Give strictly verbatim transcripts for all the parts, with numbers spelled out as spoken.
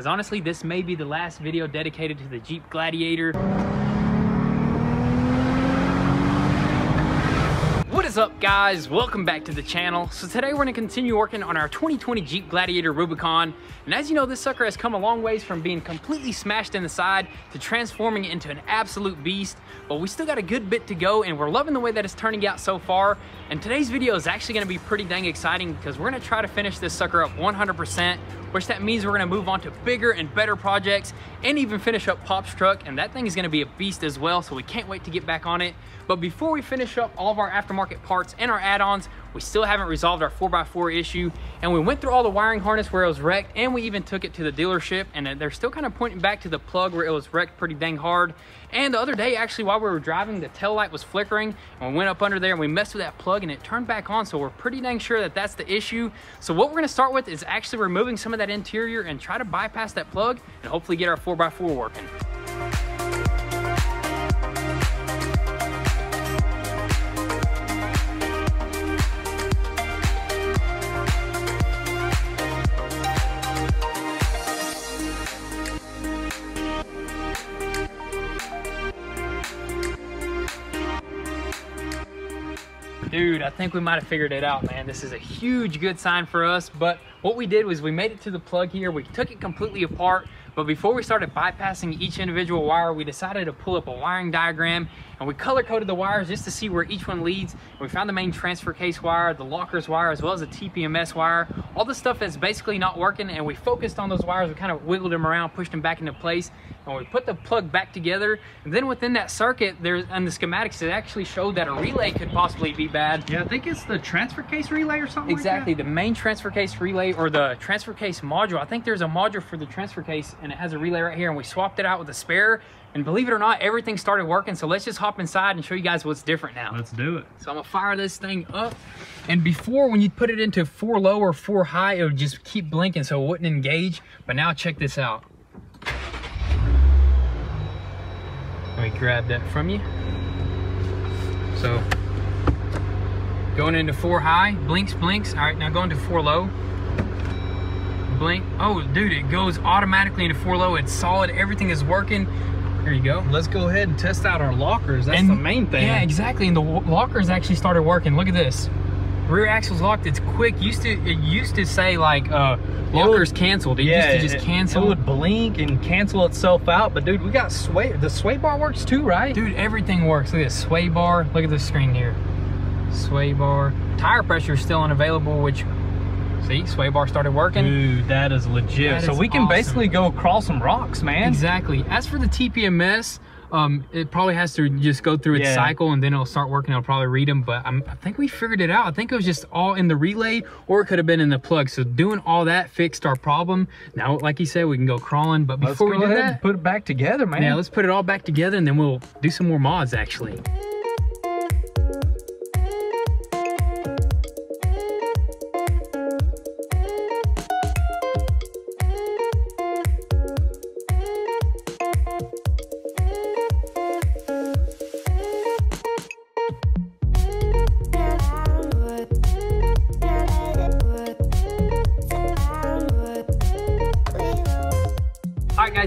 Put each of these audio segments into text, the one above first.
because honestly this may be the last video dedicated to the Jeep Gladiator. What is up guys, welcome back to the channel. So today we're going to continue working on our twenty twenty Jeep Gladiator Rubicon, and as you know, this sucker has come a long ways from being completely smashed in the side to transforming into an absolute beast, but we still got a good bit to go and we're loving the way that it's turning out so far. And today's video is actually going to be pretty dang exciting because we're going to try to finish this sucker up one hundred percent, which that means we're going to move on to bigger and better projects and even finish up Pop's truck, and that thing is going to be a beast as well, so we can't wait to get back on it. But before we finish up all of our aftermarket parts and our add-ons, we still haven't resolved our four by four issue, and we went through all the wiring harness where it was wrecked, and we even took it to the dealership, and they're still kind of pointing back to the plug where it was wrecked pretty dang hard. And the other day, actually, while we were driving, the tail light was flickering and we went up under there and we messed with that plug and it turned back on, so we're pretty dang sure that that's the issue. So what we're going to start with is actually removing some of that interior and try to bypass that plug and hopefully get our four by four working. Dude, I think we might have figured it out, man. This is a huge good sign for us. But what we did was we made it to the plug here. We took it completely apart. But before we started bypassing each individual wire, we decided to pull up a wiring diagram, and we color coded the wires just to see where each one leads. And we found the main transfer case wire, the lockers wire, as well as the T P M S wire, all the stuff that's basically not working. And we focused on those wires. We kind of wiggled them around, pushed them back into place, and we put the plug back together. And then within that circuit, there's and the schematics, it actually showed that a relay could possibly be bad. Yeah, I think it's the transfer case relay or something. Exactly, like that. The main transfer case relay or the transfer case module. I think there's a module for the transfer case, and it has a relay right here, and we swapped it out with a spare, and believe it or not, everything started working. So let's just hop inside and show you guys what's different now. Let's do it. So I'm gonna fire this thing up, and before, when you put it into four low or four high, it would just keep blinking so it wouldn't engage, but now check this out. Let me grab that from you. So going into four high, blinks, blinks. All right, now going to four low. Blink. Oh dude, it goes automatically into four low. It's solid, everything is working. There you go. Let's go ahead and test out our lockers. That's and, the main thing. Yeah, exactly. And the lockers actually started working. Look at this. Rear axle's locked. It's quick. Used to it used to say like uh lockers canceled. It yeah, used to just cancel. It would blink and cancel itself out. But dude, we got sway. The sway bar works too, right? Dude, everything works. Look at this sway bar. Look at this screen here. Sway bar. Tire pressure is still unavailable, which see, sway bar started working. Dude, that is legit. That so is we can awesome. Basically go across some rocks, man. Exactly. As for the T P M S, um, it probably has to just go through its yeah. cycle, and then it'll start working. It'll probably read them, but I'm, I think we figured it out. I think it was just all in the relay, or it could have been in the plug. So doing all that fixed our problem. Now, like he said, we can go crawling, but before we do that, and put it back together, man. Yeah, let's put it all back together, and then we'll do some more mods, actually.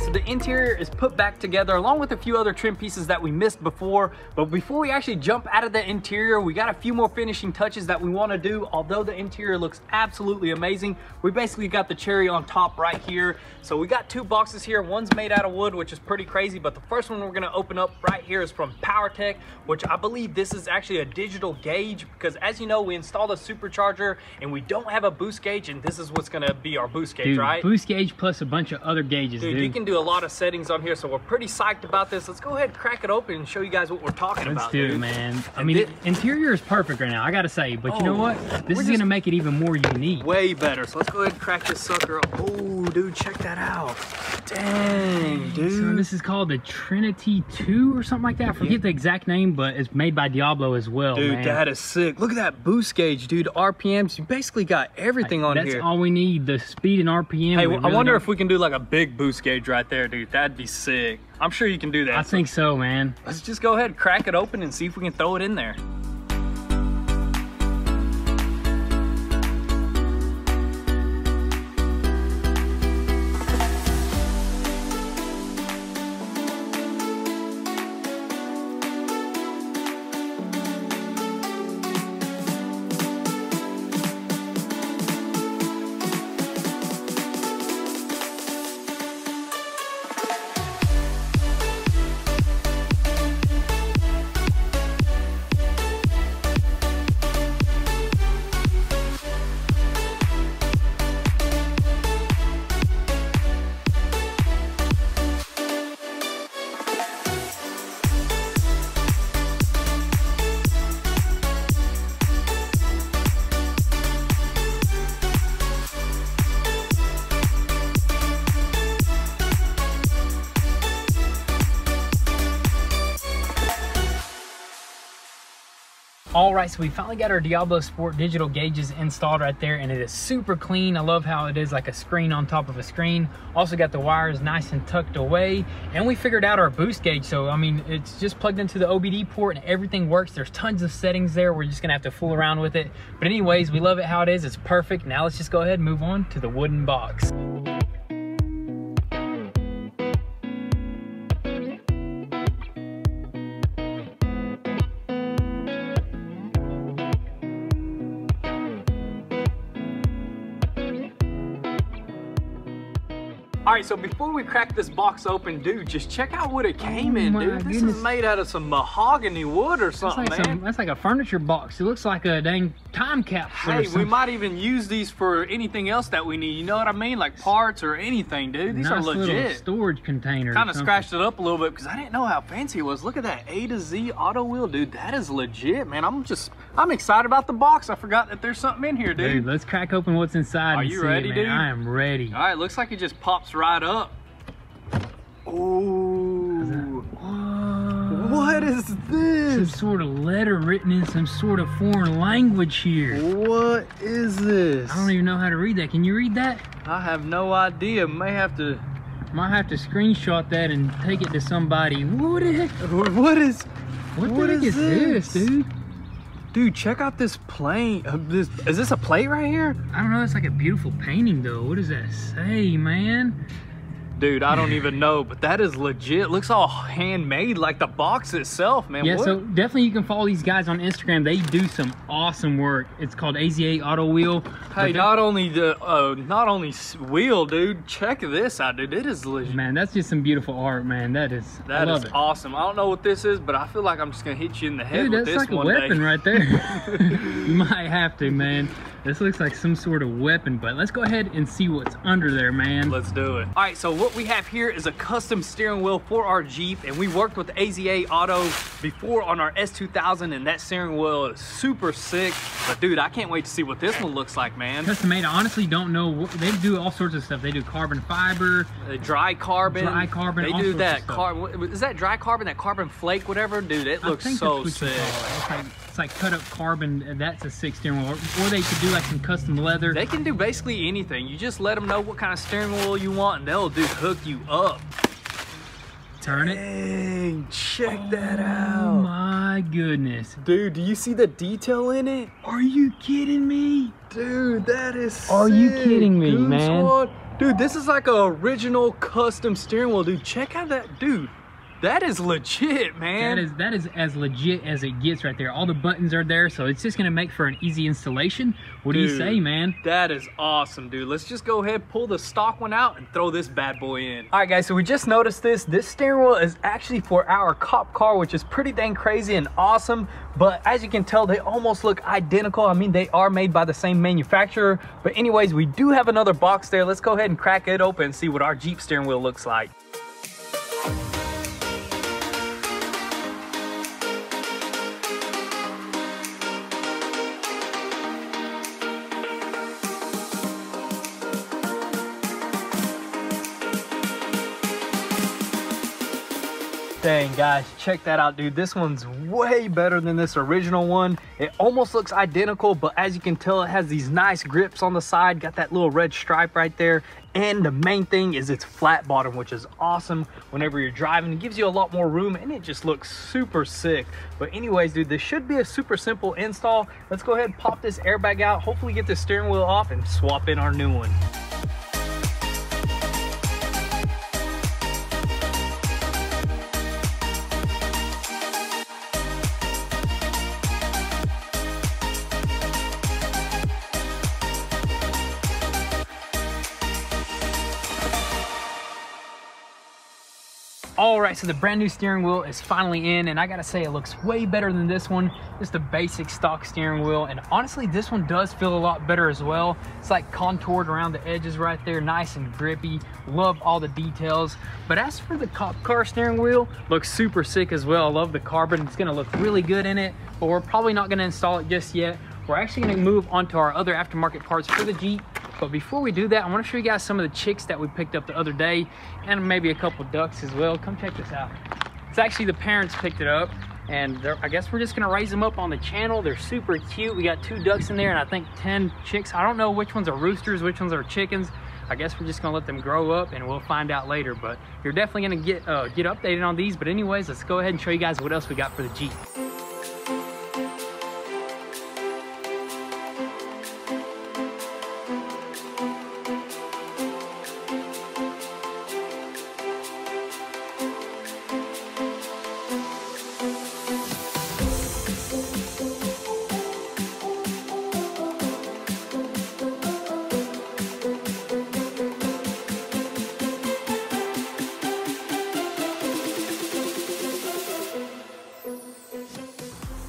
So the interior is put back together along with a few other trim pieces that we missed before, but before we actually jump out of the interior, we got a few more finishing touches that we want to do. Although the interior looks absolutely amazing, we basically got the cherry on top right here. So we got two boxes here. One's made out of wood, which is pretty crazy, but the first one we're going to open up right here is from Powertech, which I believe this is actually a digital gauge, because as you know, we installed a supercharger and we don't have a boost gauge, and this is what's going to be our boost gauge, dude, right? Boost gauge plus a bunch of other gauges, dude. dude. You can do a lot of settings on here, so we're pretty psyched about this. Let's go ahead and crack it open and show you guys what we're talking Let's about. Let's do dude. it, man. I and mean, interior is perfect right now, I gotta say, but oh, you know what? This is gonna make it even more unique. Way better. So let's go ahead and crack this sucker up. Oh, dude, check that out. Dang, dude. So this is called the Trinity two or something like that. I forget yeah. the exact name, but it's made by Diablo as well, dude, man. That is sick. Look at that boost gauge, dude. R P Ms, you basically got everything like, on that's here. That's all we need, the speed and R P M. Hey, really I wonder if we can do like a big boost gauge right there, dude. That'd be sick. I'm sure you can do that. I think so, man. Let's just go ahead, crack it open, and see if we can throw it in there. All right, so we finally got our DiabloSport digital gauges installed right there, and it is super clean. I love how it is like a screen on top of a screen. Also got the wires nice and tucked away, and we figured out our boost gauge. So, I mean, it's just plugged into the O B D port and everything works. There's tons of settings there. We're just gonna have to fool around with it. But anyways, we love it how it is. It's perfect. Now let's just go ahead and move on to the wooden box. All right, so before we crack this box open, dude, just check out what it came oh in, dude. This goodness. Is made out of some mahogany wood or something, that's like man. Some, that's like a furniture box. It looks like a dang time capsule. Hey, we might even use these for anything else that we need. You know what I mean? Like parts or anything, dude. These nice are legit. Little storage container. Kind of scratched it up a little bit because I didn't know how fancy it was. Look at that A Z Auto Wheel, dude. That is legit, man. I'm just, I'm excited about the box. I forgot that there's something in here, dude. Dude, let's crack open what's inside. Are and you see ready, it, man. Dude? I am ready. All right, looks like it just pops right up. Oh, what is this? Some sort of letter written in some sort of foreign language here. What is this? I don't even know how to read that. Can you read that? I have no idea. May have to might have to screenshot that and take it to somebody. What is what is what, what the heck is this? This, dude? Dude, check out this plane. Uh, this, is this a plate right here? I don't know. It's like a beautiful painting, though. What does that say, man? Dude, I don't even know, but that is legit. Looks all handmade, like the box itself, man. Yeah, what? So definitely you can follow these guys on Instagram. They do some awesome work. It's called A Z A Auto Wheel. Hey, not only the uh, not only wheel, dude. Check this out, dude. It is legit. Man, that's just some beautiful art, man. That is. That is it. Awesome. I don't know what this is, but I feel like I'm just gonna hit you in the head dude, with this like one day. Dude, that's like a weapon right there. You might have to, man. This looks like some sort of weapon, but let's go ahead and see what's under there, man. Let's do it. All right, so what we have here is a custom steering wheel for our Jeep, and we worked with A Z A Auto before on our S two thousand, and that steering wheel is super sick. But dude, I can't wait to see what this one looks like, man. Custom made, I honestly don't know. What, they do all sorts of stuff. They do carbon fiber. Uh, dry carbon. Dry carbon. They do that carbon. Is that dry carbon, that carbon flake, whatever? Dude, it looks so sick. It's like cut up carbon, and that's a six steering wheel. Or, or they could do like some custom leather. They can do basically anything. You just let them know what kind of steering wheel you want, and they'll do hook you up. Turn it. Dang, check oh, that out. Oh my goodness. Dude, do you see the detail in it? Are you kidding me? Dude, that is sick. Are you kidding me, Goose man? One. Dude, this is like an original custom steering wheel, dude. Check out that, dude. That is legit, man. That is that is as legit as it gets right there. All the buttons are there, so it's just gonna make for an easy installation. What dude, do you say, man? That is awesome, dude. Let's just go ahead, pull the stock one out, and throw this bad boy in. All right, guys, so we just noticed this. This steering wheel is actually for our cop car, which is pretty dang crazy and awesome. But as you can tell, they almost look identical. I mean, they are made by the same manufacturer. But anyways, we do have another box there. Let's go ahead and crack it open and see what our Jeep steering wheel looks like. Dang, guys, check that out, dude. This one's way better than this original one. It almost looks identical, but as you can tell, it has these nice grips on the side, got that little red stripe right there. And the main thing is it's flat bottom, which is awesome whenever you're driving. It gives you a lot more room, and it just looks super sick. But anyways, dude, this should be a super simple install. Let's go ahead and pop this airbag out, hopefully get the steering wheel off, and swap in our new one. All right, so the brand new steering wheel is finally in, and I gotta say it looks way better than this one. Just the basic stock steering wheel, and honestly, this one does feel a lot better as well. It's like contoured around the edges right there, nice and grippy. Love all the details. But as for the cop car steering wheel, looks super sick as well. I love the carbon. It's gonna look really good in it, but we're probably not gonna install it just yet. We're actually gonna move on to our other aftermarket parts for the Jeep. But before we do that, I want to show you guys some of the chicks that we picked up the other day, and maybe a couple ducks as well. Come check this out. It's actually the parents picked it up. and I guess we're just gonna raise them up on the channel. They're super cute. We got two ducks in there and I think ten chicks. I don't know which ones are roosters, which ones are chickens. I guess we're just gonna let them grow up and we'll find out later, but you're definitely gonna get uh, get updated on these. But anyways, let's go ahead and show you guys what else we got for the Jeep.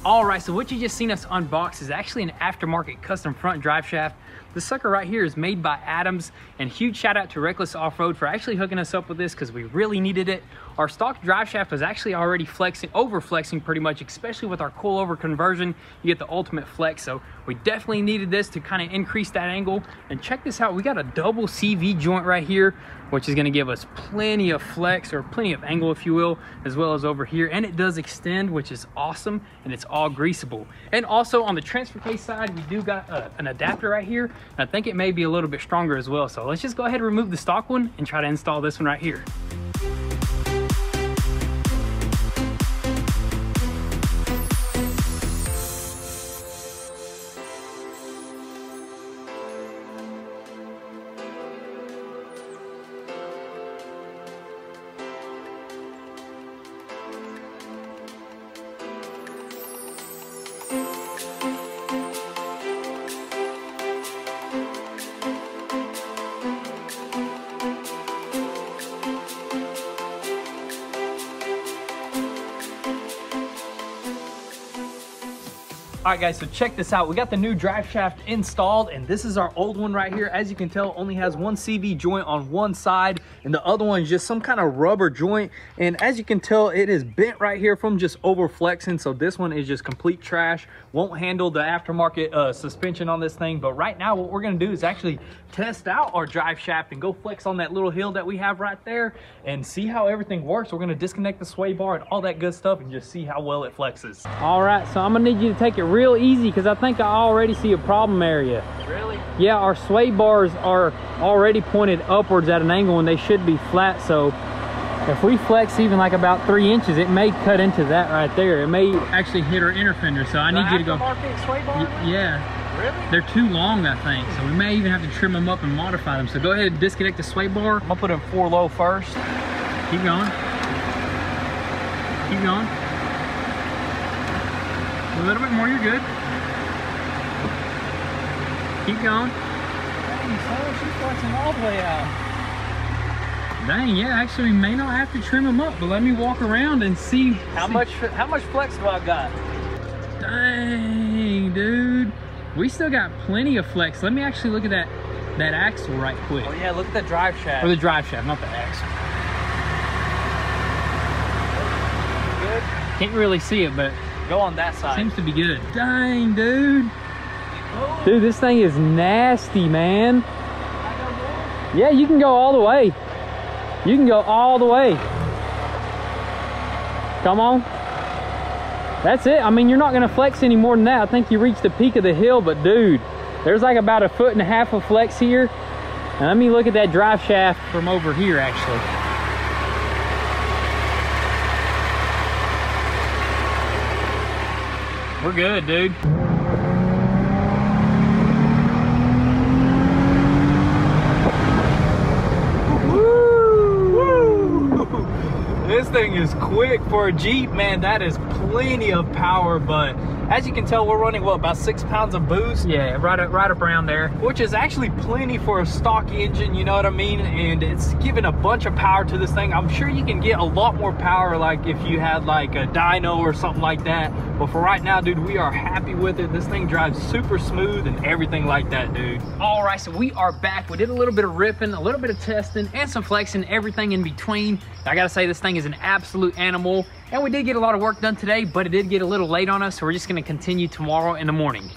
All right, so what you just seen us unbox is actually an aftermarket custom front drive shaft. The sucker right here is made by Adams, and huge shout out to Reckless Off-Road for actually hooking us up with this because we really needed it. Our stock drive shaft was actually already flexing, over flexing pretty much, especially with our coilover conversion. You get the ultimate flex, so we definitely needed this to kind of increase that angle. And check this out, we got a double C V joint right here, which is gonna give us plenty of flex, or plenty of angle, if you will, as well as over here. And it does extend, which is awesome, and it's all greasable. And also on the transfer case side, we do got a, an adapter right here. I think it may be a little bit stronger as well. So let's just go ahead and remove the stock one and try to install this one right here. All right guys, so check this out. We got the new drive shaft installed, and this is our old one right here. As you can tell, only has one C V joint on one side, and the other one is just some kind of rubber joint. And as you can tell, it is bent right here from just over flexing. So this one is just complete trash. Won't handle the aftermarket uh, suspension on this thing. But right now, what we're gonna do is actually test out our drive shaft and go flex on that little hill that we have right there and see how everything works. We're gonna disconnect the sway bar and all that good stuff and just see how well it flexes. All right, so I'm gonna need you to take it real easy because I think I already see a problem area. Really? Yeah, our sway bars are already pointed upwards at an angle and they should be flat. So if we flex even like about three inches, it may cut into that right there. It may actually hit our inner fender. So I need you to go. Sway bar? Yeah. Really? They're too long, I think. So we may even have to trim them up and modify them. So go ahead and disconnect the sway bar. I'm gonna put it four low first. Keep going. Keep going. A little bit more, you're good. Keep going. Dang, so she's flexing all the way out. Dang, yeah, actually we may not have to trim them up, but let me walk around and see. How see. much How much flex do I got? Dang, dude. We still got plenty of flex. Let me actually look at that, that axle right quick. Oh yeah, look at the drive shaft. Or the drive shaft, not the axle. Good. Can't really see it, but go on that side. Seems to be good. Dang, dude. Dude, this thing is nasty, man. Yeah, you can go all the way. You can go all the way. Come on. That's it. I mean, you're not going to flex any more than that. I think you reached the peak of the hill, but dude, there's like about a foot and a half of flex here. Now, let me look at that drive shaft from over here, actually. We're good, dude. Woo! This thing is quick for a Jeep, man. That is plenty of power, but as you can tell, we're running, what, about six pounds of boost? Yeah, right up, right up around there. Which is actually plenty for a stock engine, you know what I mean? And it's giving a bunch of power to this thing. I'm sure you can get a lot more power, like if you had like a dyno or something like that. But for right now, dude, we are happy with it. This thing drives super smooth and everything like that, dude. All right, so we are back. We did a little bit of ripping, a little bit of testing, and some flexing, everything in between. I gotta say, this thing is an absolute animal. And we did get a lot of work done today, but it did get a little late on us, so we're just gonna continue tomorrow in the morning.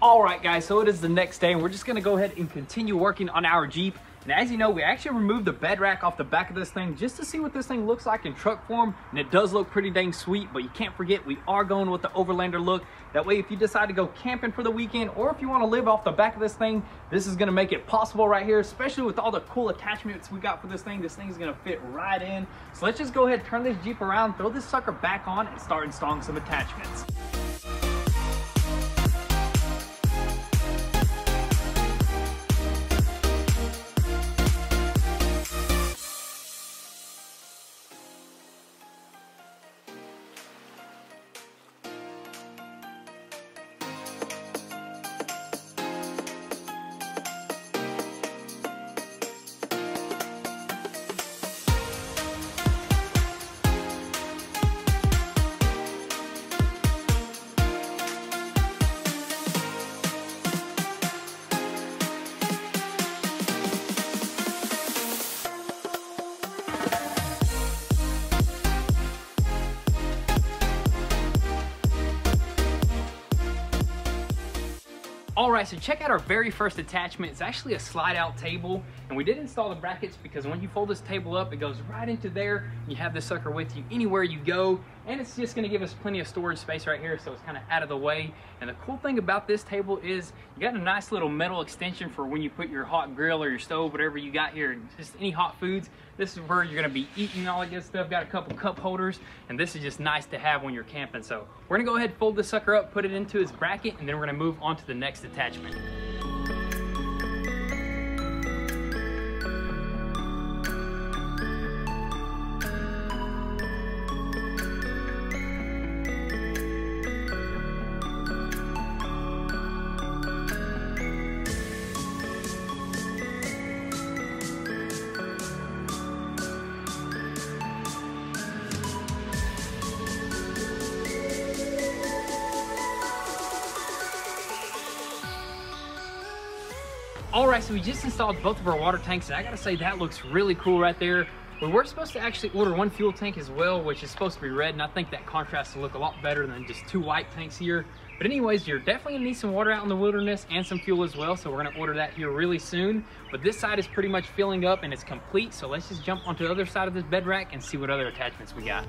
All right, guys, so it is the next day, and we're just gonna go ahead and continue working on our Jeep. And as you know, we actually removed the bed rack off the back of this thing just to see what this thing looks like in truck form, and it does look pretty dang sweet. But you can't forget, we are going with the Overlander look. That way, if you decide to go camping for the weekend, or if you want to live off the back of this thing, this is going to make it possible right here, especially with all the cool attachments we got for this thing. This thing is going to fit right in. So let's just go ahead, turn this Jeep around, throw this sucker back on, and start installing some attachments. All right, so check out our very first attachment. It's actually a slide out table, and we did install the brackets because when you fold this table up, it goes right into there. You have this sucker with you anywhere you go, and it's just gonna give us plenty of storage space right here, so it's kind of out of the way. And the cool thing about this table is you got a nice little metal extension for when you put your hot grill or your stove, whatever you got here, just any hot foods. This is where you're gonna be eating all that good stuff. Got a couple cup holders, and this is just nice to have when you're camping. So we're gonna go ahead, fold this sucker up, put it into its bracket, and then we're gonna move on to the next attachment. All right, so we just installed both of our water tanks, and I gotta say that looks really cool right there. We were supposed to actually order one fuel tank as well, which is supposed to be red, and I think that contrasts will look a lot better than just two white tanks here. But anyways, you're definitely gonna need some water out in the wilderness and some fuel as well, so we're gonna order that here really soon. But this side is pretty much filling up and it's complete, so let's just jump onto the other side of this bed rack and see what other attachments we got.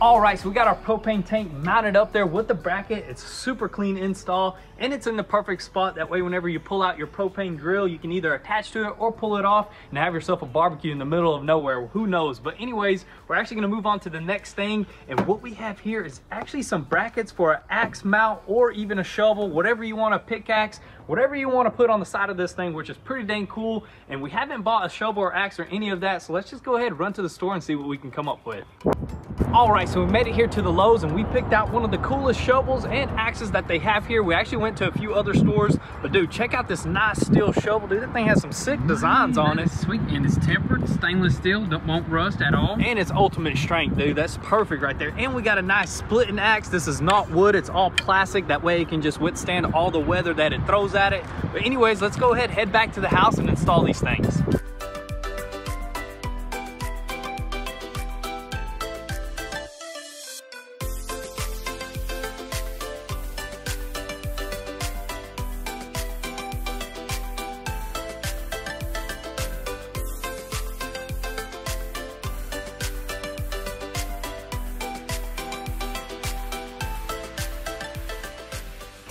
All right, so we got our propane tank mounted up there with the bracket. It's a super clean install, and it's in the perfect spot. That way, whenever you pull out your propane grill, you can either attach to it or pull it off and have yourself a barbecue in the middle of nowhere. Who knows? But anyways, we're actually gonna move on to the next thing. And what we have here is actually some brackets for an axe mount or even a shovel, whatever you want, a pickaxe, whatever you want to put on the side of this thing, which is pretty dang cool. And we haven't bought a shovel or axe or any of that. So let's just go ahead, run to the store and see what we can come up with. All right, so we made it here to the Lowe's, and we picked out one of the coolest shovels and axes that they have here. We actually went to a few other stores, but dude, check out this nice steel shovel. Dude, that thing has some sick designs on it. Sweet, and it's tempered, stainless steel, don't, won't rust at all. And it's ultimate strength, dude. That's perfect right there. And we got a nice splitting axe. This is not wood, it's all plastic. That way it can just withstand all the weather that it throws at it. But anyways, let's go ahead, head back to the house and install these things.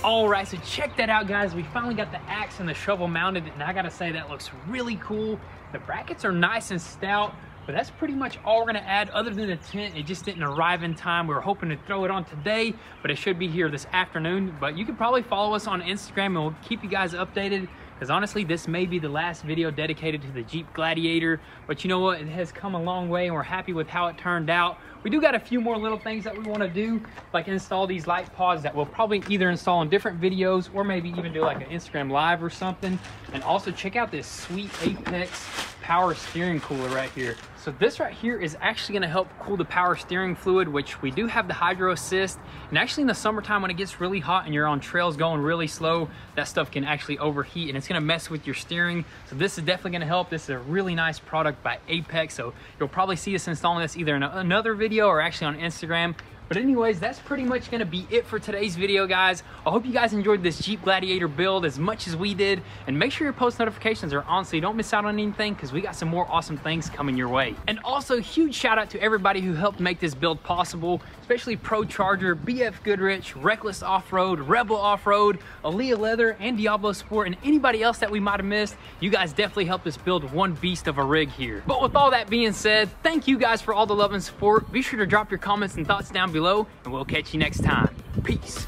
All right, so check that out, guys. We finally got the axe and the shovel mounted, and I gotta say that looks really cool. The brackets are nice and stout, but that's pretty much all we're gonna add other than the tent. It just didn't arrive in time. We were hoping to throw it on today, but it should be here this afternoon. But you can probably follow us on Instagram, and we'll keep you guys updated, because honestly, this may be the last video dedicated to the Jeep Gladiator. But you know what? It has come a long way, and we're happy with how it turned out. We do got a few more little things that we want to do, like install these light pods that we'll probably either install in different videos or maybe even do like an Instagram live or something. And also check out this sweet Apex power steering cooler right here. So this right here is actually gonna help cool the power steering fluid, which we do have the hydro assist. And actually in the summertime when it gets really hot and you're on trails going really slow, that stuff can actually overheat and it's gonna mess with your steering. So this is definitely gonna help. This is a really nice product by Apex. So you'll probably see us installing this either in another video or actually on Instagram. But anyways, that's pretty much gonna be it for today's video, guys. I hope you guys enjoyed this Jeep Gladiator build as much as we did. And make sure your post notifications are on so you don't miss out on anything, because we got some more awesome things coming your way. And also, huge shout out to everybody who helped make this build possible, especially Pro Charger, B F Goodrich, Reckless Off-Road, Rebel Off-Road, Aliyah Leather, and DiabloSport, and anybody else that we might have missed. You guys definitely helped us build one beast of a rig here. But with all that being said, thank you guys for all the love and support. Be sure to drop your comments and thoughts down below, and we'll catch you next time. Peace.